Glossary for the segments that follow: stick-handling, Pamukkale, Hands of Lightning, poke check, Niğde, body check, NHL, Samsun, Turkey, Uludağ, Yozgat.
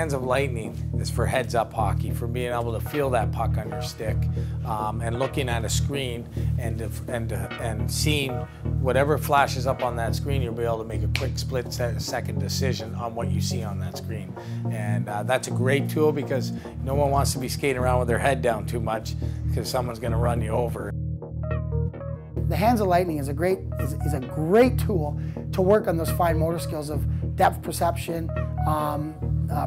Hands of Lightning is for heads-up hockey, for being able to feel that puck on your stick and looking at a screen and seeing whatever flashes up on that screen. You'll be able to make a quick split-second decision on what you see on that screen. And that's a great tool because no one wants to be skating around with their head down too much because someone's going to run you over. The Hands of Lightning is a great tool to work on those fine motor skills of depth perception,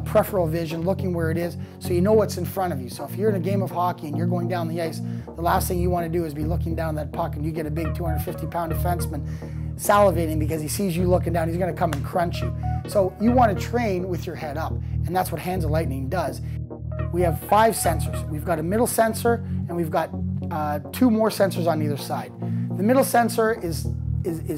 peripheral vision, looking where it is, so you know what's in front of you. So if you're in a game of hockey and you're going down the ice, the last thing you want to do is be looking down that puck, and you get a big 250-pound defenseman salivating because he sees you looking down. He's going to come and crunch you. So you want to train with your head up, and that's what Hands of Lightning does. We have 5 sensors. We've got a middle sensor, and we've got 2 more sensors on either side. The middle sensor is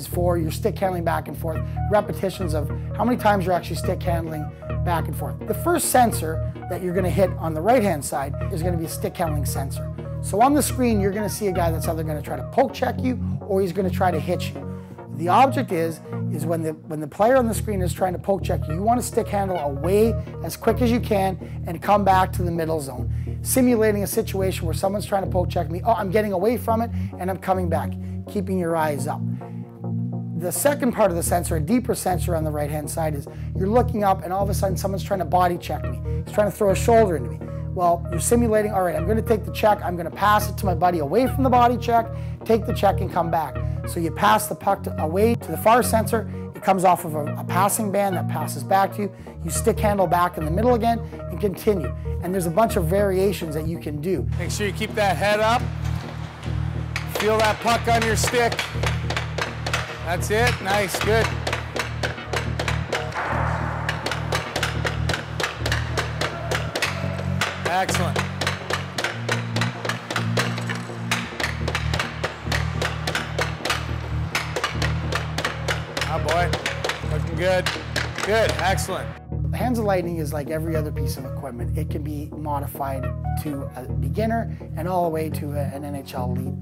for your stick handling back and forth, repetitions of how many times you're actually stick handling back and forth. The first sensor that you're going to hit on the right-hand side is going to be a stick handling sensor. So on the screen, you're going to see a guy that's either going to try to poke check you or he's going to try to hit you. The object is when the player on the screen is trying to poke check you, you want to stick handle away as quick as you can and come back to the middle zone, simulating a situation where someone's trying to poke check me. Oh, I'm getting away from it and I'm coming back, keeping your eyes up. The second part of the sensor, a deeper sensor on the right-hand side, is you're looking up and all of a sudden someone's trying to body check me. He's trying to throw a shoulder into me. Well, you're simulating, all right, I'm going to take the check, I'm going to pass it to my buddy away from the body check, take the check and come back. So you pass the puck away to the far sensor, it comes off of a passing band that passes back to you, you stick handle back in the middle again and continue. And there's a bunch of variations that you can do. Make sure you keep that head up, feel that puck on your stick. That's it, nice, good. Excellent. Ah, boy, looking good. Good, excellent. The Hands of Lightning is like every other piece of equipment. It can be modified to a beginner and all the way to an NHL elite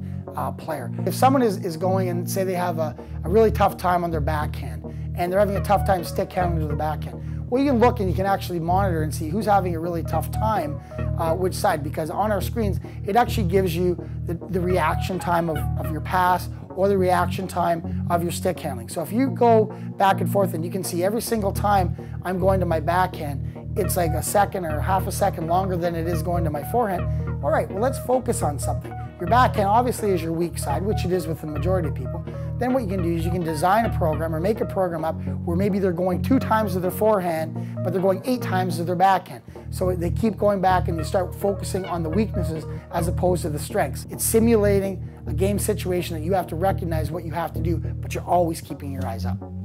player. If someone is going and say they have a really tough time on their backhand and they're having a tough time stick handling to the backhand, well, you can look and you can actually monitor and see who's having a really tough time, which side, because on our screens it actually gives you the reaction time of your pass or the reaction time of your stick handling. So if you go back and forth and you can see every single time I'm going to my backhand, it's like a second or half a second longer than it is going to my forehand. All right, well, let's focus on something. Your backhand obviously is your weak side, which it is with the majority of people. Then what you can do is you can design a program or make a program up where maybe they're going 2 times to their forehand, but they're going 8 times to their backhand. So they keep going back and you start focusing on the weaknesses as opposed to the strengths. It's simulating a game situation that you have to recognize what you have to do, but you're always keeping your eyes up.